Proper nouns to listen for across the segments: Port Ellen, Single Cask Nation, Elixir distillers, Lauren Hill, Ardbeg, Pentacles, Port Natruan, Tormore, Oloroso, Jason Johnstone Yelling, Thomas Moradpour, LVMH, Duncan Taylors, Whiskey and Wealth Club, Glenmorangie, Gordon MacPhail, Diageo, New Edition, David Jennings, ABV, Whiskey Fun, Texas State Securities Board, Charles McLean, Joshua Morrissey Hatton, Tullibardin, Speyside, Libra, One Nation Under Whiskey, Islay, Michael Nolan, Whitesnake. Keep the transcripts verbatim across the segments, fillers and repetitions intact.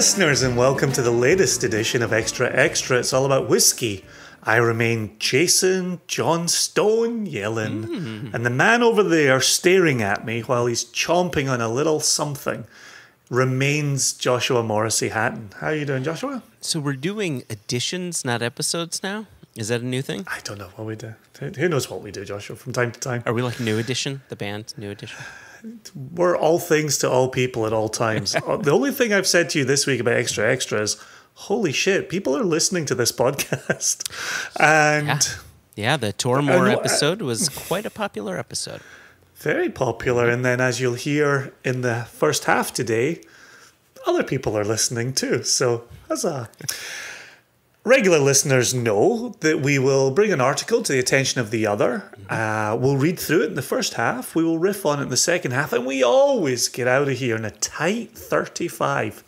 listeners, and welcome to the latest edition of Extra Extra. It's all about whiskey. I remain Jason Johnstone Yelling, mm. and the man over there staring at me while he's chomping on a little something remains Joshua Morrissey Hatton. How are you doing, Joshua? So we're doing editions, not episodes now? Is that a new thing? I don't know what we do. Who knows what we do, Joshua, from time to time? Are we like New Edition, the band, New Edition? We're all things to all people at all times. The only thing I've said to you this week about Extra Extra is, holy shit, people are listening to this podcast. And yeah, yeah the Tormore episode I, was quite a popular episode. Very popular. And then as you'll hear in the first half today, other people are listening too. So huzzah. Regular listeners know that we will bring an article to the attention of the other. Uh, we'll read through it in the first half. We will riff on it in the second half. And we always get out of here in a tight thirty-five.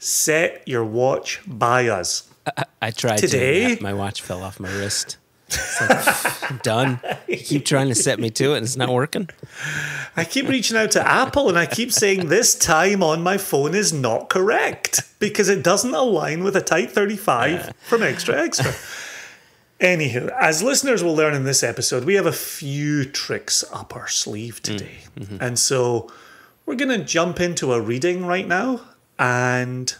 Set your watch by us. I, I tried today. To. My watch fell off my wrist. It's like, I'm done. You keep trying to set me to it and it's not working. I keep reaching out to Apple and I keep saying this time on my phone is not correct because it doesn't align with a tight thirty-five from Extra Extra. Anywho, as listeners will learn in this episode, we have a few tricks up our sleeve today. Mm-hmm. And so we're going to jump into a reading right now, and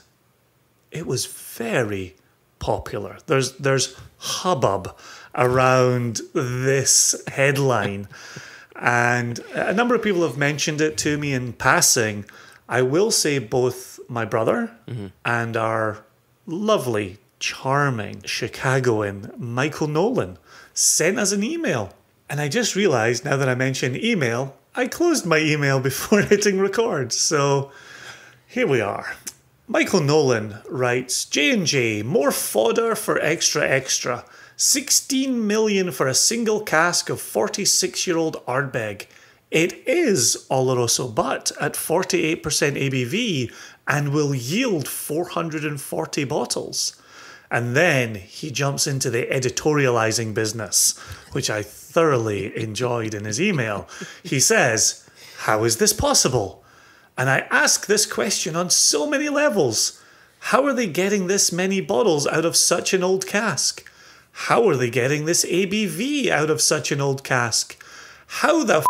it was very popular. There's there's hubbub around this headline, and a number of people have mentioned it to me in passing. I will say both my brother mm-hmm. and our lovely, charming Chicagoan Michael Nolan sent us an email, and I just realized now that I mentioned email, I closed my email before hitting record. So here we are. Michael Nolan writes, J and J, more fodder for Extra Extra. sixteen million dollars for a single cask of forty-six-year-old Ardbeg. It is Oloroso Butt at forty-eight percent A B V and will yield four hundred forty bottles. And then he jumps into the editorializing business, which I thoroughly enjoyed in his email. He says, how is this possible? And I ask this question on so many levels. How are they getting this many bottles out of such an old cask? How are they getting this A B V out of such an old cask? How the f***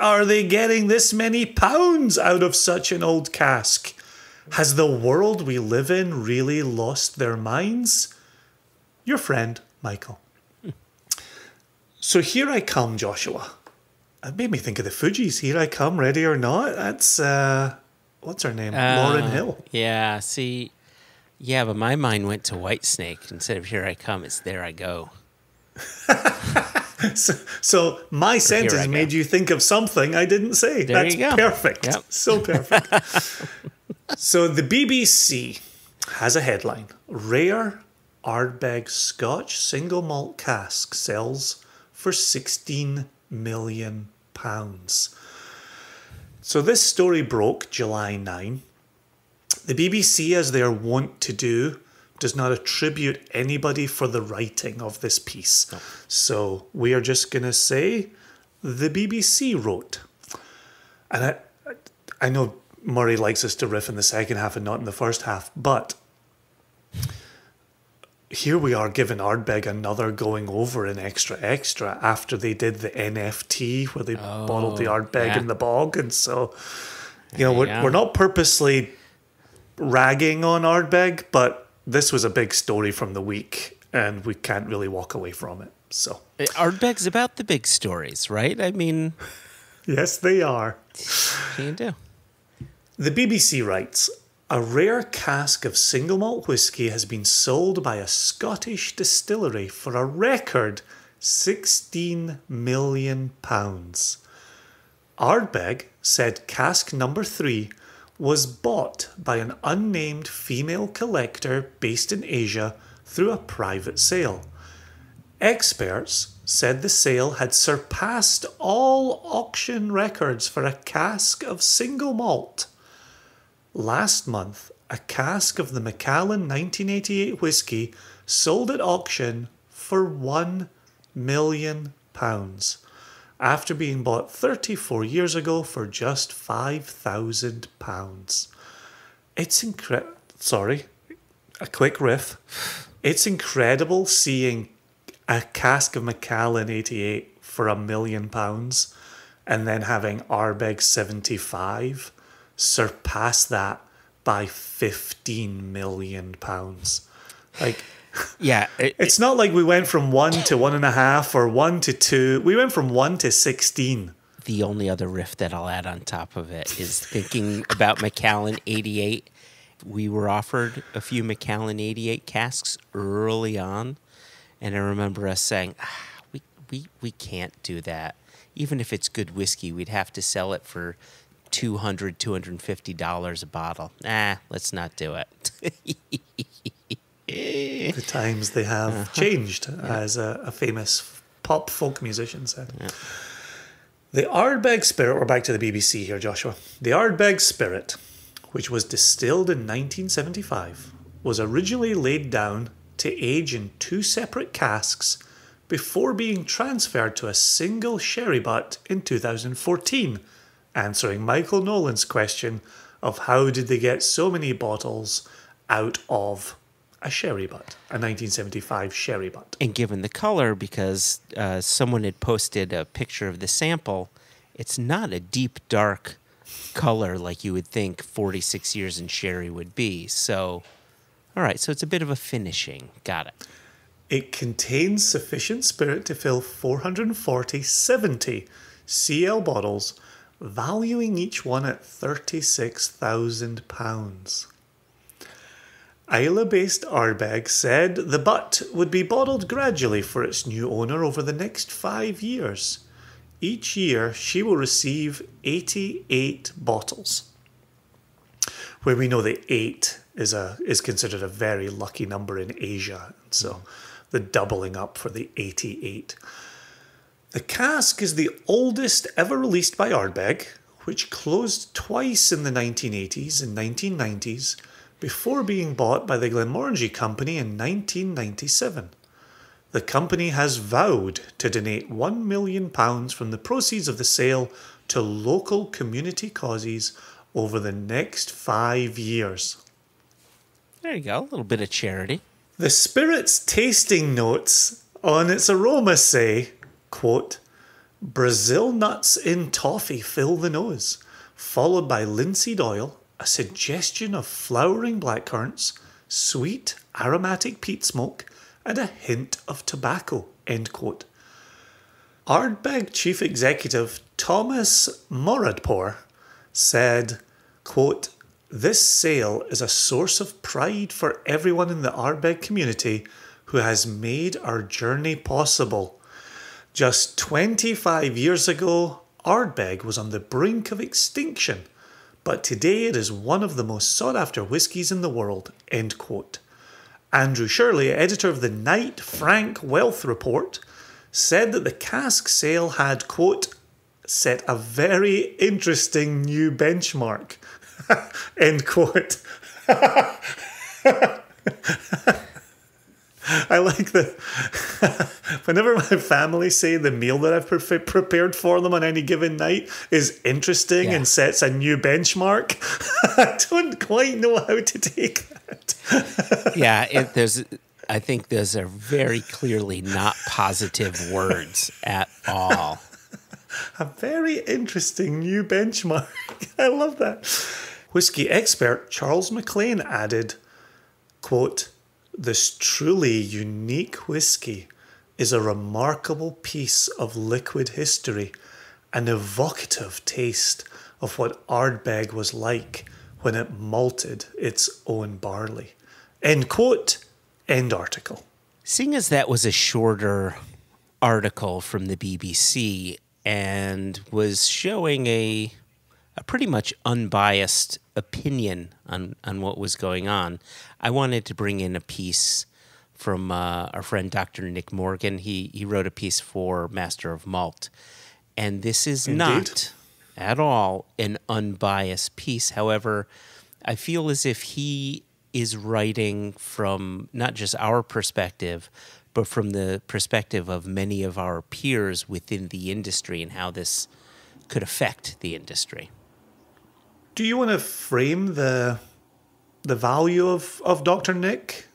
are they getting this many pounds out of such an old cask? Has the world we live in really lost their minds? Your friend, Michael. So here I come, Joshua. It made me think of the Fugees. Here I Come, Ready or Not. That's, uh, what's her name? Uh, Lauren Hill. Yeah, see, yeah, but my mind went to Whitesnake. Instead of Here I Come, it's There I Go. so, so my or sentence made you think of something I didn't say. There That's you go. Perfect. Yep. So perfect. So the B B C has a headline. Rare Ardbeg Scotch single malt cask sells for sixteen million pounds. So this story broke July ninth. The B B C, as they are wont to do, does not attribute anybody for the writing of this piece. No. So we are just going to say the B B C wrote. And I, I know Murray likes us to riff in the second half and not in the first half, but here we are giving Ardbeg another going over in Extra Extra after they did the N F T where they oh, bottled the Ardbeg yeah. in the bog. And so, you know, we're, yeah. we're not purposely ragging on Ardbeg, but this was a big story from the week and we can't really walk away from it. So Ardbeg's about the big stories, right? I mean, yes, they are. What can you do? The B B C writes, a rare cask of single malt whiskey has been sold by a Scottish distillery for a record sixteen million pounds. Ardbeg said cask number three was bought by an unnamed female collector based in Asia through a private sale. Experts said the sale had surpassed all auction records for a cask of single malt. Last month, a cask of the Macallan nineteen eighty-eight whiskey sold at auction for one million pounds after being bought thirty-four years ago for just five thousand pounds. It's incredible. sorry, a quick riff. It's incredible seeing a cask of Macallan eighty-eight for a million pounds and then having Ardbeg seventy-five surpass that by fifteen million pounds. Like, yeah, it, it's it, not like we went from one to one and a half or one to two. We went from one to sixteen. The only other riff that I'll add on top of it is thinking about Macallan eighty-eight. We were offered a few Macallan eighty-eight casks early on, and I remember us saying, ah, we, we, we can't do that. Even if it's good whiskey, we'd have to sell it for two hundred, two hundred fifty dollars a bottle. Nah, let's not do it. The times they have uh-huh. changed, yeah. as a, a famous pop folk musician said. Yeah. The Ardbeg Spirit, we're back to the B B C here, Joshua. The Ardbeg Spirit, which was distilled in nineteen seventy-five, was originally laid down to age in two separate casks before being transferred to a single sherry butt in two thousand fourteen, answering Michael Nolan's question of how did they get so many bottles out of a sherry butt, a nineteen seventy-five sherry butt. And given the color, because uh, someone had posted a picture of the sample, it's not a deep, dark color like you would think forty-six years in sherry would be. So, all right, so it's a bit of a finishing. Got it. It contains sufficient spirit to fill four hundred forty seventy C L bottles, valuing each one at thirty-six thousand pounds. Islay-based Ardbeg said the butt would be bottled gradually for its new owner over the next five years. Each year, she will receive eighty-eight bottles, where we know that eight is a is considered a very lucky number in Asia. So the doubling up for the eighty-eight. The cask is the oldest ever released by Ardbeg, which closed twice in the nineteen eighties and nineteen nineties before being bought by the Glenmorangie Company in nineteen ninety-seven. The company has vowed to donate one million pounds from the proceeds of the sale to local community causes over the next five years. There you go, a little bit of charity. The spirit's tasting notes on its aroma say, quote, Brazil nuts in toffee fill the nose, followed by linseed oil, a suggestion of flowering blackcurrants, sweet aromatic peat smoke, and a hint of tobacco, end quote. Ardbeg Chief Executive Thomas Moradpour said, quote, This sale is a source of pride for everyone in the Ardbeg community who has made our journey possible. Just twenty-five years ago, Ardbeg was on the brink of extinction, but today it is one of the most sought-after whiskies in the world, end quote. Andrew Shirley, editor of the Knight Frank Wealth Report, said that the cask sale had, quote, set a very interesting new benchmark, end quote. I like that whenever my family say the meal that I've pre prepared for them on any given night is interesting yeah. and sets a new benchmark, I don't quite know how to take that. yeah, it, there's. I think those are very clearly not positive words at all. A very interesting new benchmark. I love that. Whiskey expert Charles McLean added, quote, This truly unique whiskey is a remarkable piece of liquid history, an evocative taste of what Ardbeg was like when it malted its own barley. End quote, end article. Seeing as that was a shorter article from the B B C and was showing a, a pretty much unbiased opinion on, on what was going on, I wanted to bring in a piece from uh, our friend Doctor Nick Morgan. He, he wrote a piece for Master of Malt, and this is Indeed. not at all an unbiased piece. However, I feel as if he is writing from not just our perspective, but from the perspective of many of our peers within the industry and how this could affect the industry. Do you want to frame the the value of, of Doctor Nick?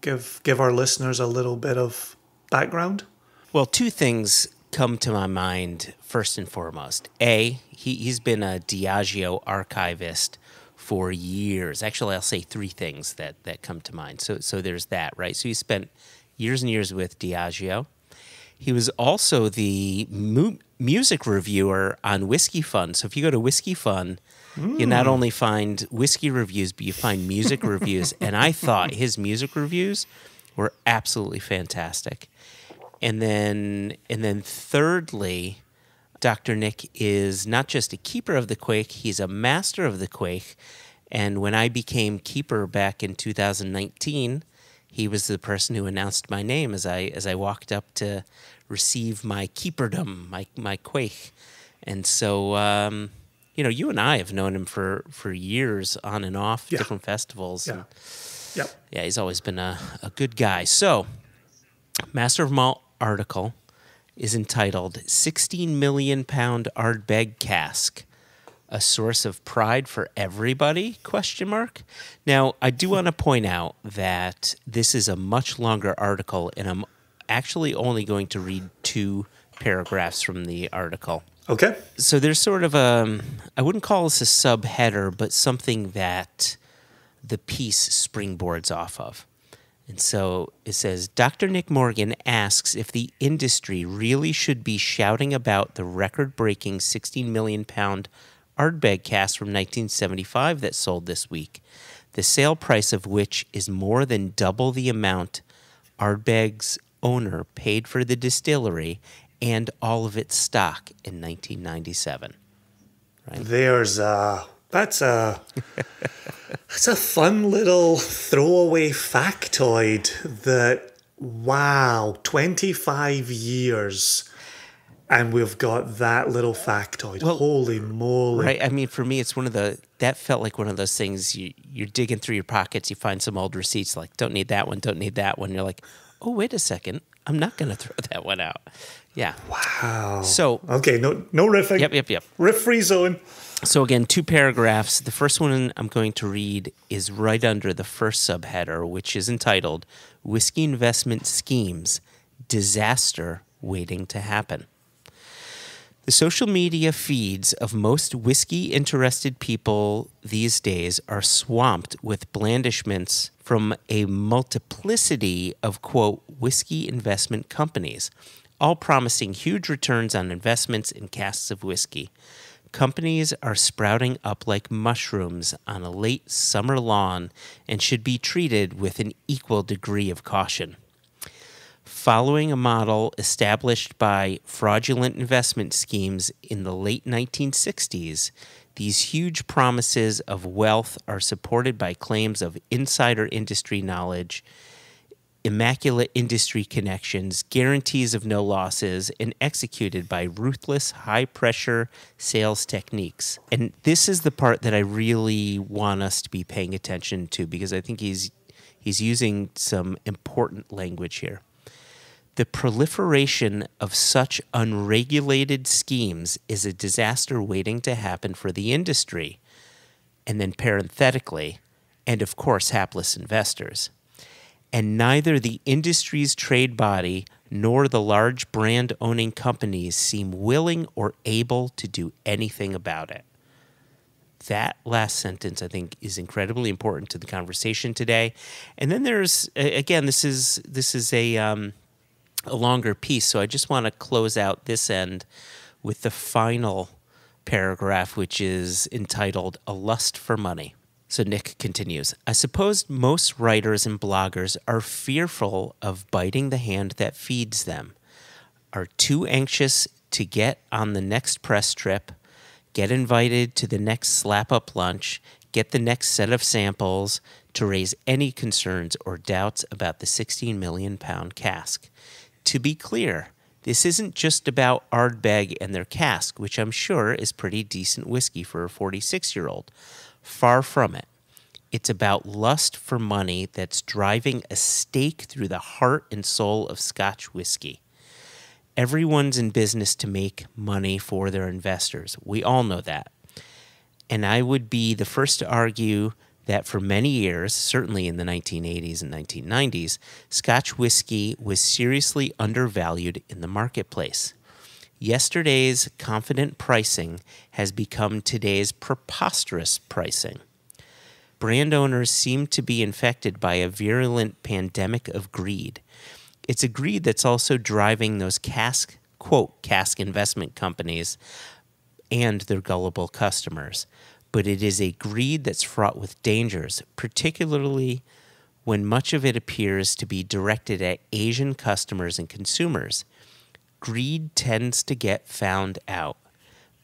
Give give our listeners a little bit of background. Well, two things come to my mind first and foremost. A, he, he's been a Diageo archivist for years. Actually, I'll say three things that, that come to mind. So so there's that, right? So he spent years and years with Diageo. He was also the mu music reviewer on Whiskey Fun. So if you go to Whiskey Fun, you not only find whiskey reviews, but you find music reviews. And I thought his music reviews were absolutely fantastic. And then, and then thirdly, Doctor Nick is not just a keeper of the quake, he's a master of the quake. And when I became keeper back in two thousand nineteen, he was the person who announced my name as I, as I walked up to receive my keeperdom, my, my quake. And so... Um, you know, you and I have known him for, for years on and off, yeah. different festivals. Yeah. And, yep. yeah, he's always been a, a good guy. So, Master of Malt article is entitled sixteen million pound Ardbeg Cask, a source of pride for everybody, question mark. Now, I do want to point out that this is a much longer article, and I'm actually only going to read two paragraphs from the article. Okay. So there's sort of a, I wouldn't call this a subheader, but something that the piece springboards off of. And so it says, Doctor Nick Morgan asks if the industry really should be shouting about the record-breaking sixteen million pound Ardbeg cask from nineteen seventy-five that sold this week, the sale price of which is more than double the amount Ardbeg's owner paid for the distillery and all of its stock in nineteen ninety-seven. Right? There's a, that's a, that's a fun little throwaway factoid that, wow, twenty-five years and we've got that little factoid. Well, holy moly. Right, I mean, for me, it's one of the, that felt like one of those things, you, you're digging through your pockets, you find some old receipts, like, don't need that one, don't need that one. You're like, oh, wait a second, I'm not going to throw that one out. Yeah. Wow. So okay, no, no riffing. Yep, yep, yep. Riff-free zone. So again, two paragraphs. The first one I'm going to read is right under the first subheader, which is entitled "Whiskey Investment Schemes: Disaster Waiting to Happen." The social media feeds of most whiskey-interested people these days are swamped with blandishments from a multiplicity of, quote, whiskey investment companies, all promising huge returns on investments in casks of whiskey. Companies are sprouting up like mushrooms on a late summer lawn and should be treated with an equal degree of caution. Following a model established by fraudulent investment schemes in the late nineteen sixties, these huge promises of wealth are supported by claims of insider industry knowledge, immaculate industry connections, guarantees of no losses, and executed by ruthless, high-pressure sales techniques. And this is the part that I really want us to be paying attention to, because I think he's, he's using some important language here. The proliferation of such unregulated schemes is a disaster waiting to happen for the industry, and then parenthetically, and of course, hapless investors. And neither the industry's trade body nor the large brand-owning companies seem willing or able to do anything about it. That last sentence, I think, is incredibly important to the conversation today. And then there's, again, this is, this is a... Um, a longer piece, so I just want to close out this end with the final paragraph, which is entitled "A Lust for Money." So Nick continues, I suppose most writers and bloggers are fearful of biting the hand that feeds them, are too anxious to get on the next press trip, get invited to the next slap-up lunch, get the next set of samples, to raise any concerns or doubts about the sixteen million pound cask. To be clear, this isn't just about Ardbeg and their cask, which I'm sure is pretty decent whiskey for a forty-six-year-old. Far from it. It's about lust for money that's driving a stake through the heart and soul of Scotch whiskey. Everyone's in business to make money for their investors. We all know that. And I would be the first to argue that for many years, certainly in the nineteen eighties and nineteen nineties, Scotch whiskey was seriously undervalued in the marketplace. Yesterday's confident pricing has become today's preposterous pricing. Brand owners seem to be infected by a virulent pandemic of greed. It's a greed that's also driving those cask, quote, cask investment companies and their gullible customers. But it is a greed that's fraught with dangers, particularly when much of it appears to be directed at Asian customers and consumers. Greed tends to get found out.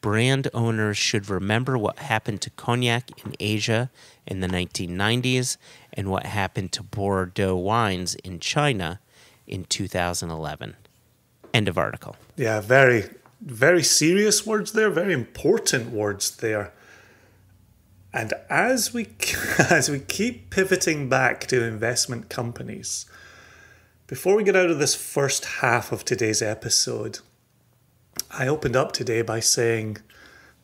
Brand owners should remember what happened to cognac in Asia in the nineteen nineties and what happened to Bordeaux wines in China in two thousand eleven. End of article. Yeah, very, very serious words there, very important words there. And as we, as we keep pivoting back to investment companies, before we get out of this first half of today's episode, I opened up today by saying,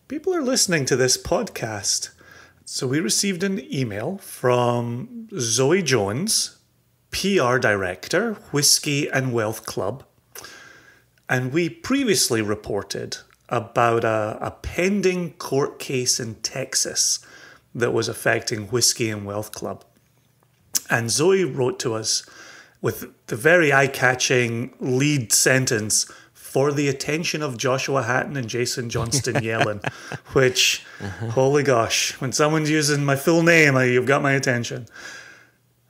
people are listening to this podcast. So we received an email from Zoe Jones, P R Director, Whiskey and Wealth Club. And we previously reported about a, a pending court case in Texas that was affecting Whiskey and Wealth Club. And Zoe wrote to us with the very eye-catching lead sentence, "For the attention of Joshua Hatton and Jason Johnstone Yelling," which, uh-huh. Holy gosh, when someone's using my full name, you've got my attention.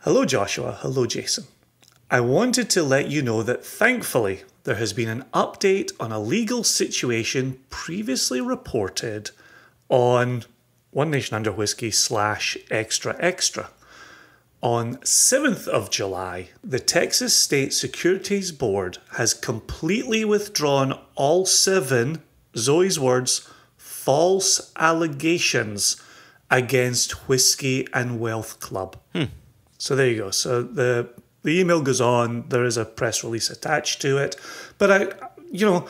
Hello, Joshua. Hello, Jason. I wanted to let you know that thankfully there has been an update on a legal situation previously reported on One Nation Under Whiskey slash Extra Extra. On seventh of July, the Texas State Securities Board has completely withdrawn all seven, Zoe's words, false allegations against Whiskey and Wealth Club. Hmm. So there you go. So the, the email goes on. There is a press release attached to it. But, I, you know,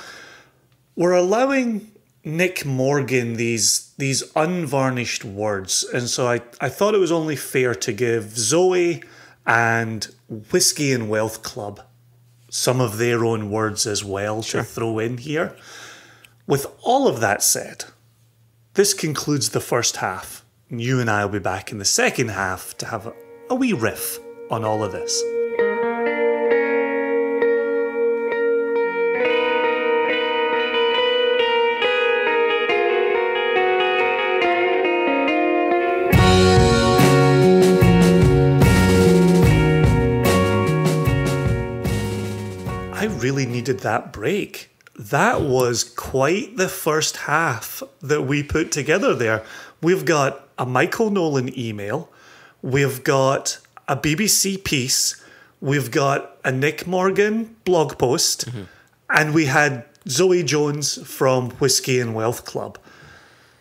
we're allowing Nick Morgan these these unvarnished words, and so I, I thought it was only fair to give Zoe and Whiskey and Wealth Club some of their own words as well, sure, to throw in here. With all of that said, this concludes the first half. You and I will be back in the second half to have a, a wee riff on all of this. Really needed that break. That was quite the first half that we put together there. We've got a Michael Nolan email. We've got a B B C piece. We've got a Nick Morgan blog post. Mm-hmm. And we had Zoe Jones from Whiskey and Wealth Club.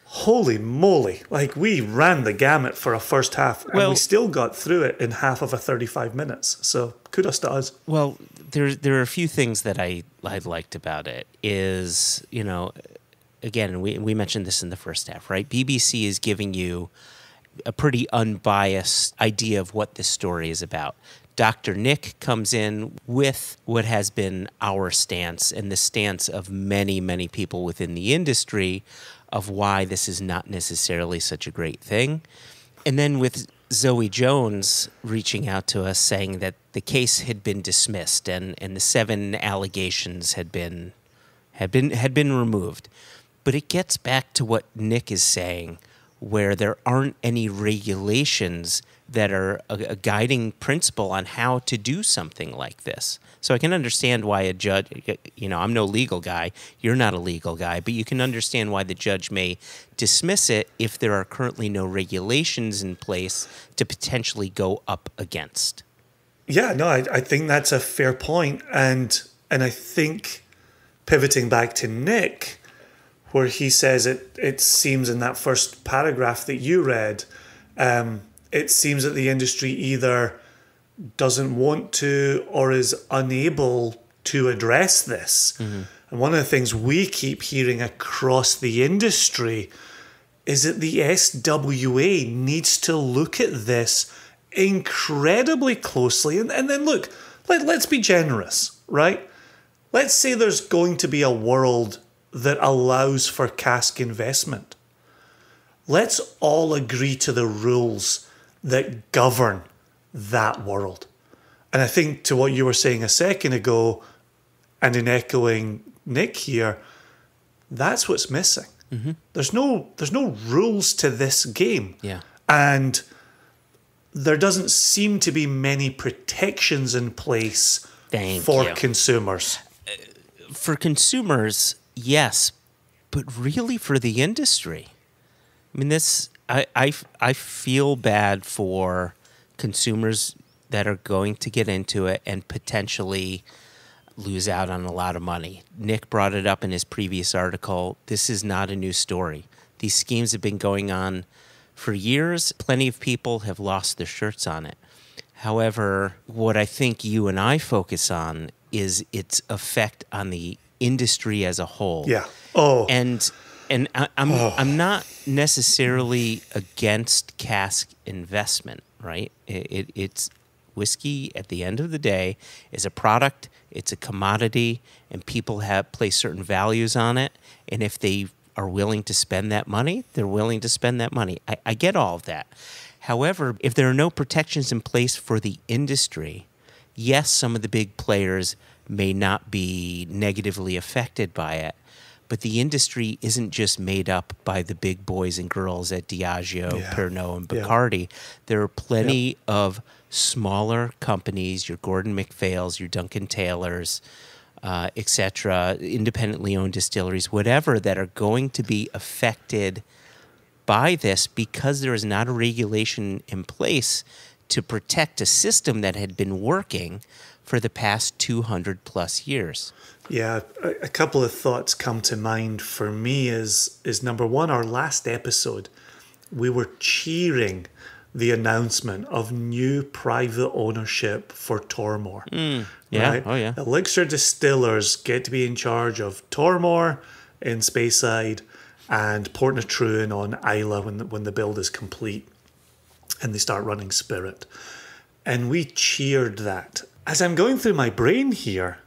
Holy moly. Like, we ran the gamut for a first half, and well, we still got through it in half of a thirty-five minutes. So kudos to us. Well, there, there are a few things that I, I liked about it is, you know, again, we, we mentioned this in the first half, right? B B C is giving you a pretty unbiased idea of what this story is about. Doctor Nick comes in with what has been our stance and the stance of many, many people within the industry of why this is not necessarily such a great thing. And then with Zoe Jones reaching out to us saying that the case had been dismissed and, and the seven allegations had been had been had been removed. But it gets back to what Nick is saying, where there aren't any regulations that are a, a guiding principle on how to do something like this. So I can understand why a judge, you know, I'm no legal guy, you're not a legal guy, but you can understand why the judge may dismiss it if there are currently no regulations in place to potentially go up against. Yeah, no, I, I think that's a fair point. And, and I think pivoting back to Nick, where he says it, it seems in that first paragraph that you read, um, it seems that the industry either doesn't want to or is unable to address this. Mm-hmm. And one of the things we keep hearing across the industry is that the S W A needs to look at this incredibly closely. And, and then look, let, let's be generous, right? Let's say there's going to be a world that allows for cask investment. Let's all agree to the rules that govern that world. And I think to what you were saying a second ago, and in echoing Nick here, that's what's missing. Mm-hmm. There's no there's no rules to this game. Yeah. And there doesn't seem to be many protections in place Thank for you. consumers. Uh, for consumers, yes, but really for the industry. I mean, this I, I, I feel bad for consumers that are going to get into it and potentially lose out on a lot of money. Nick brought it up in his previous article. This is not a new story. These schemes have been going on for years. Plenty of people have lost their shirts on it. However, what I think you and I focus on is its effect on the industry as a whole. Yeah. Oh. And and I, I'm oh. I'm not necessarily against cask investment, right? It, it it's whiskey at the end of the day is a product. It's a commodity, and people have place certain values on it. And if they are willing to spend that money, they're willing to spend that money. I, I get all of that. However, if there are no protections in place for the industry, yes, some of the big players may not be negatively affected by it, but the industry isn't just made up by the big boys and girls at Diageo, yeah. Pernod, and Bacardi. Yeah. There are plenty yep. of smaller companies, your Gordon MacPhails, your Duncan Taylors, uh, et cetera, independently owned distilleries, whatever, that are going to be affected by this because there is not a regulation in place to protect a system that had been working for the past two hundred plus years. Yeah, a couple of thoughts come to mind for me is, is number one, our last episode, we were cheering the announcement of new private ownership for Tormore. Mm, yeah, right? oh yeah. Elixir distillers get to be in charge of Tormore in Speyside and Port Natruan on Islay when the, when the build is complete and they start running spirit. And we cheered that. As I'm going through my brain here,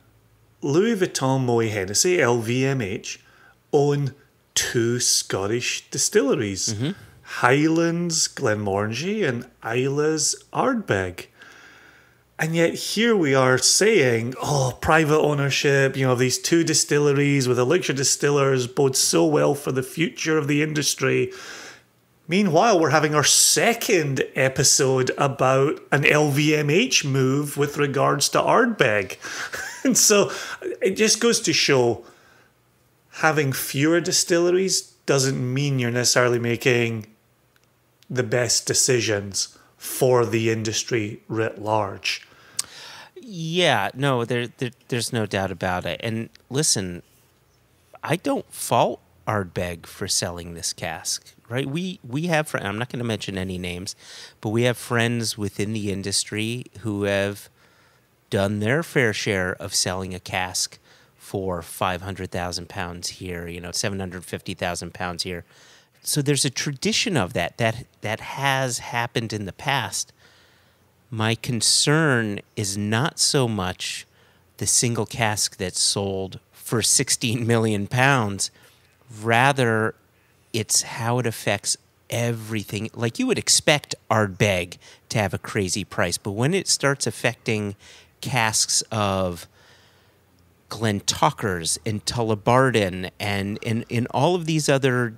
Louis Vuitton Moy Hennessy, L V M H, own two Scottish distilleries. Mm-hmm. Highland's Glenmorangie and Islay's Ardbeg. And yet here we are saying, oh, private ownership, you know, these two distilleries with Elixir distillers bodes so well for the future of the industry. Meanwhile, we're having our second episode about an L V M H move with regards to Ardbeg. And so it just goes to show having fewer distilleries doesn't mean you're necessarily making the best decisions for the industry writ large. Yeah, no, there, there, there's no doubt about it. And listen, I don't fault Ardbeg for selling this cask, right? We we have, I'm not going to mention any names, but we have friends within the industry who have done their fair share of selling a cask for five hundred thousand pounds here, you know, seven hundred fifty thousand pounds here. So there's a tradition of that, that that has happened in the past. My concern is not so much the single cask that's sold for sixteen million pounds, rather it's how it affects everything. Like you would expect Ardbeg to have a crazy price, but when it starts affecting casks of Glen Tuckers and Tullibardin and in all of these other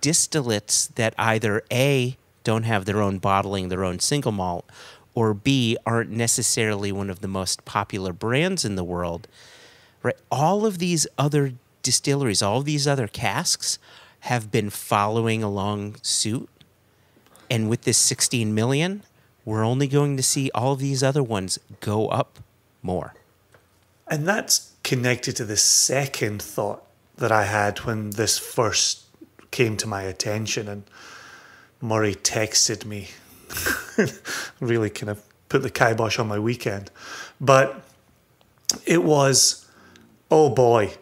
distillates that either A, don't have their own bottling, their own single malt, or B, aren't necessarily one of the most popular brands in the world, right? All of these other distilleries, all of these other casks have been following along suit. And with this sixteen million, we're only going to see all of these other ones go up more. And that's connected to the second thought that I had when this first came to my attention, and Murray texted me, really kind of put the kibosh on my weekend. But it was, oh boy,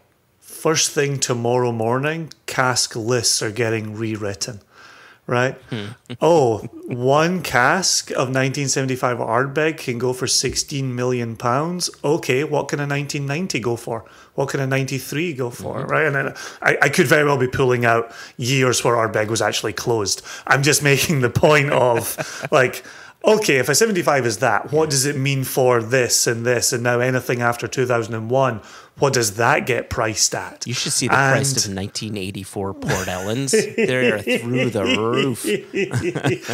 first thing tomorrow morning, cask lists are getting rewritten, right? Hmm. Oh, one cask of nineteen seventy-five Ardbeg can go for sixteen million pounds. Okay, what can a nineteen ninety go for? What can a ninety-three go for, mm-hmm. right? And then I, I could very well be pulling out years where Ardbeg was actually closed. I'm just making the point of like, okay, if a seventy-five is that, what does it mean for this and this? And now anything after two thousand one, what does that get priced at? You should see the and price of nineteen eighty-four Port Ellens. They're through the roof.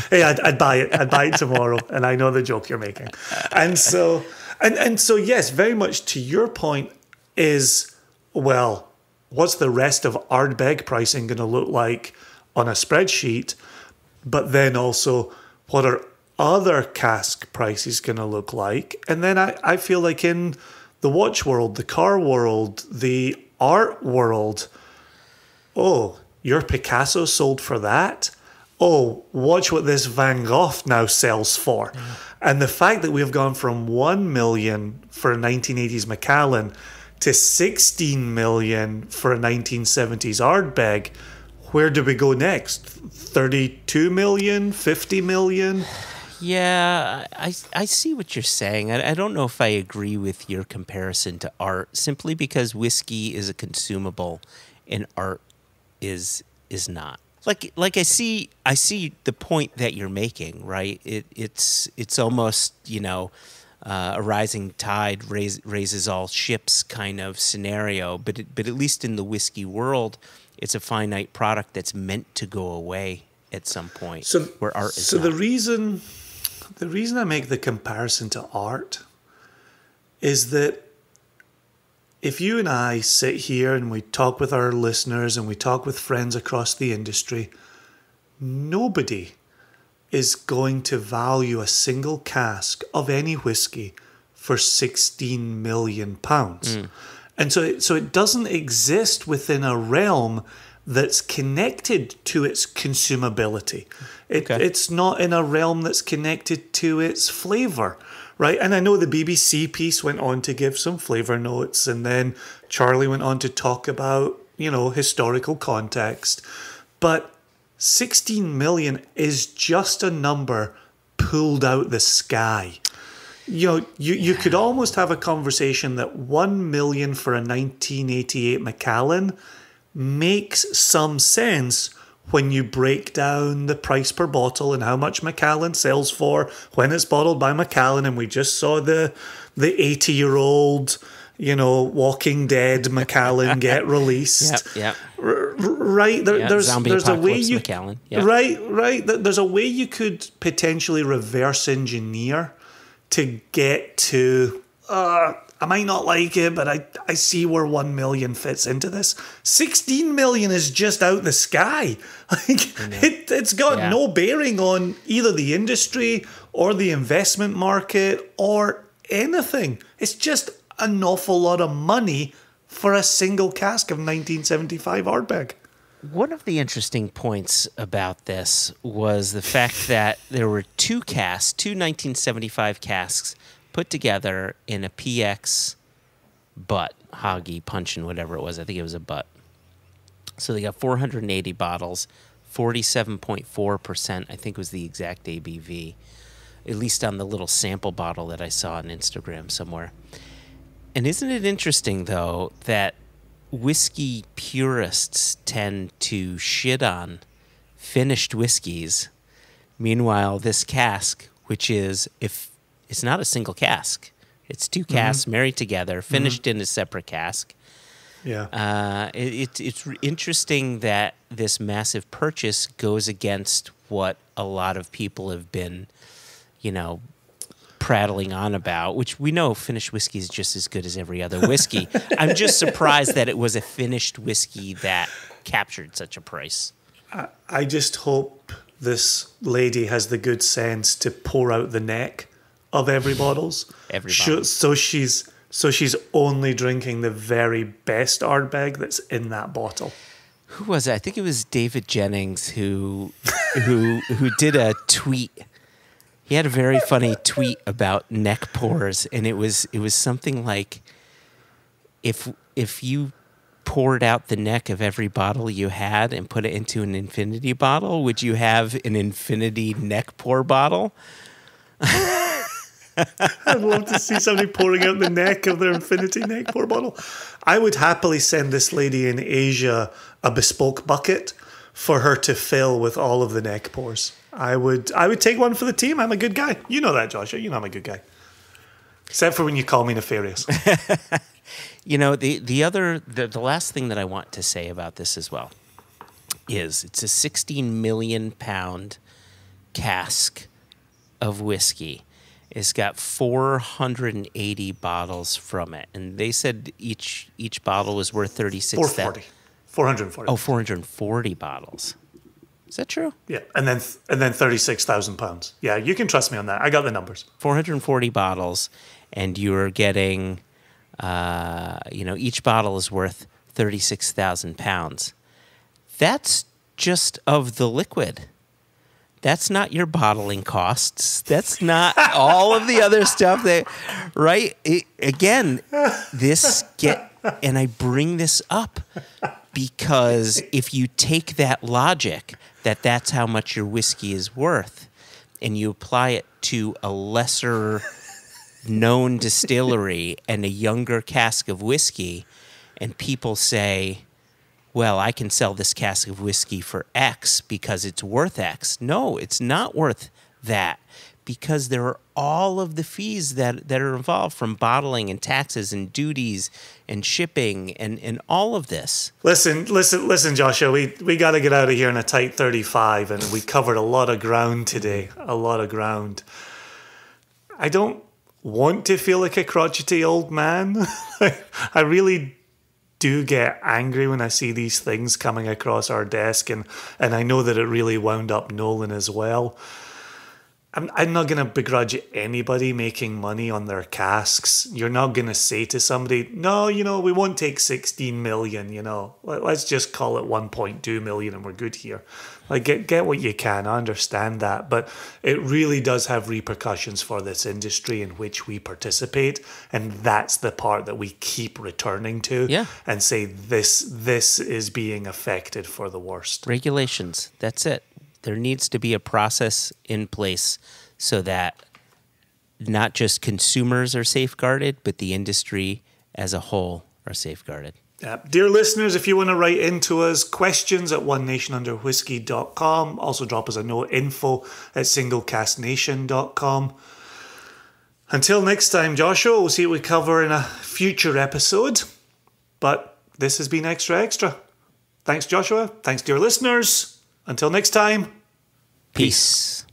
Hey, I'd, I'd buy it. I'd buy it tomorrow. And I know the joke you're making. And so, and, and so, yes, very much to your point is, well, what's the rest of Ardbeg pricing going to look like on a spreadsheet? But then also, what are other cask prices going to look like? And then I, I feel like in the watch world, the car world, the art world, oh, your Picasso sold for that? Oh, watch what this Van Gogh now sells for. Mm. And the fact that we have gone from one million for a nineteen eighties Macallan to sixteen million for a nineteen seventies Ardbeg, where do we go next? thirty-two million? fifty million? Yeah, I, I see what you're saying. I, I don't know if I agree with your comparison to art, simply because whiskey is a consumable and art is is not. Like like I see I see the point that you're making, right? It it's it's almost, you know, uh, a rising tide raise, raises all ships kind of scenario, but it, but at least in the whiskey world, it's a finite product that's meant to go away at some point. So where art is So not. the reason The reason I make the comparison to art is that if you and I sit here and we talk with our listeners and we talk with friends across the industry, nobody is going to value a single cask of any whiskey for sixteen million pounds. Mm. And so it, so it doesn't exist within a realm that's connected to its consumability. It, okay. It's not in a realm that's connected to its flavour, right? And I know the B B C piece went on to give some flavour notes, and then Charlie went on to talk about, you know, historical context. But sixteen million is just a number pulled out the sky. You know, you, you could almost have a conversation that one million for a nineteen eighty-eight Macallan makes some sense when you break down the price per bottle and how much Macallan sells for when it's bottled by Macallan. And we just saw the the eighty-year-old, you know, Walking Dead Macallan get released. Yeah, yeah. Right, there, yeah, there's zombie there's a way you Macallan. Yeah. Right, right. There's a way you could potentially reverse engineer to get to, uh, I might not like it, but I, I see where one million fits into this. sixteen million is just out the sky. Like, it, it's got yeah. no bearing on either the industry or the investment market or anything. It's just an awful lot of money for a single cask of nineteen seventy-five Ardbeg. One of the interesting points about this was the fact that there were two casks, two nineteen seventy-five casks put together in a P X butt, hoggy, punchin', whatever it was. I think it was a butt. So they got four hundred eighty bottles, forty-seven point four percent, I think was the exact A B V, at least on the little sample bottle that I saw on Instagram somewhere. And isn't it interesting, though, that whiskey purists tend to shit on finished whiskeys. Meanwhile, this cask, which is, if it's not a single cask, it's two casks mm-hmm. married together, finished mm-hmm. in a separate cask. Yeah, uh, it, it, it's interesting that this massive purchase goes against what a lot of people have been, you know, prattling on about, which we know finished whiskey is just as good as every other whiskey. I'm just surprised that it was a finished whiskey that captured such a price. I, I just hope this lady has the good sense to pour out the neck of every bottles. Every bottle. So she's so she's only drinking the very best Ardbeg that's in that bottle. Who was it? I think it was David Jennings who who who did a tweet. He had a very funny tweet about neck pours, and it was it was something like, if if you poured out the neck of every bottle you had and put it into an infinity bottle, would you have an infinity neck pour bottle? I'd love to see somebody pouring out the neck of their infinity neck pour bottle. I would happily send this lady in Asia a bespoke bucket for her to fill with all of the neck pours. I would, I would take one for the team. I'm a good guy. You know that, Joshua. You know I'm a good guy. Except for when you call me nefarious. You know, the, the other, the, the last thing that I want to say about this as well is it's a sixteen million pound cask of whiskey. It's got four hundred eighty bottles from it. And they said each, each bottle was worth thirty-six thousand. four forty. four forty. Oh, four hundred forty bottles. Is that true? Yeah, and then and then thirty-six thousand pounds. Yeah, you can trust me on that. I got the numbers. Four hundred and forty bottles, and you're getting, uh, you know, each bottle is worth thirty-six thousand pounds. That's just of the liquid. That's not your bottling costs. That's not all of the other stuff. That, right? It, again, this get, and I bring this up because if you take that logic, that that's how much your whiskey is worth, and you apply it to a lesser known distillery and a younger cask of whiskey, and people say, well, I can sell this cask of whiskey for X because it's worth X. No, it's not worth that because there are all of the fees that, that are involved from bottling and taxes and duties and shipping and, and all of this. Listen, listen, listen, Joshua, we, we got to get out of here in a tight thirty-five, and we covered a lot of ground today, a lot of ground. I don't want to feel like a crotchety old man. I really do get angry when I see these things coming across our desk, and, and I know that it really wound up Nolan as well. I'm not going to begrudge anybody making money on their casks. You're not going to say to somebody, no, you know, we won't take sixteen million, you know, let's just call it one point two million and we're good here. Like, get, get what you can. I understand that. But it really does have repercussions for this industry in which we participate. And that's the part that we keep returning to, yeah, and say this, this is being affected for the worst. Regulations. That's it. There needs to be a process in place so that not just consumers are safeguarded, but the industry as a whole are safeguarded. Uh, dear listeners, if you want to write into us, questions at one nation under whiskey dot com. Also drop us a note, info at single cast nation dot com. Until next time, Joshua, we'll see what we cover in a future episode. But this has been Extra Extra. Thanks, Joshua. Thanks, dear listeners. Until next time, peace. Peace.